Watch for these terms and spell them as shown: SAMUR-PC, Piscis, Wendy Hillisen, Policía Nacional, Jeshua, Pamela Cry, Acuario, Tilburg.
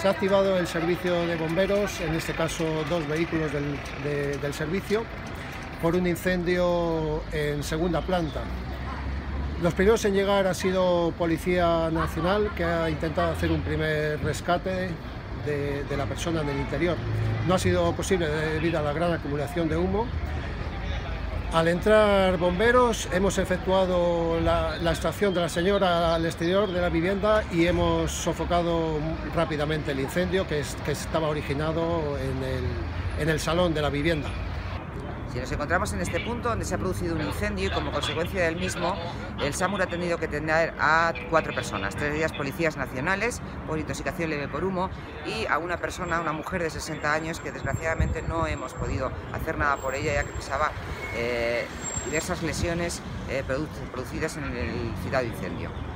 Se ha activado el servicio de bomberos, en este caso dos vehículos del servicio, por un incendio en segunda planta. Los primeros en llegar ha sido Policía Nacional, que ha intentado hacer un primer rescate de la persona en el interior. No ha sido posible debido a la gran acumulación de humo. Al entrar bomberos hemos efectuado la extracción de la señora al exterior de la vivienda y hemos sofocado rápidamente el incendio que estaba originado en el salón de la vivienda. Si nos encontramos en este punto donde se ha producido un incendio y como consecuencia del mismo, el SAMUR ha tenido que atender a 4 personas, 3 de ellas policías nacionales por intoxicación leve por humo y a una persona, una mujer de 60 años que desgraciadamente no hemos podido hacer nada por ella ya que pesaba diversas lesiones producidas en el citado incendio.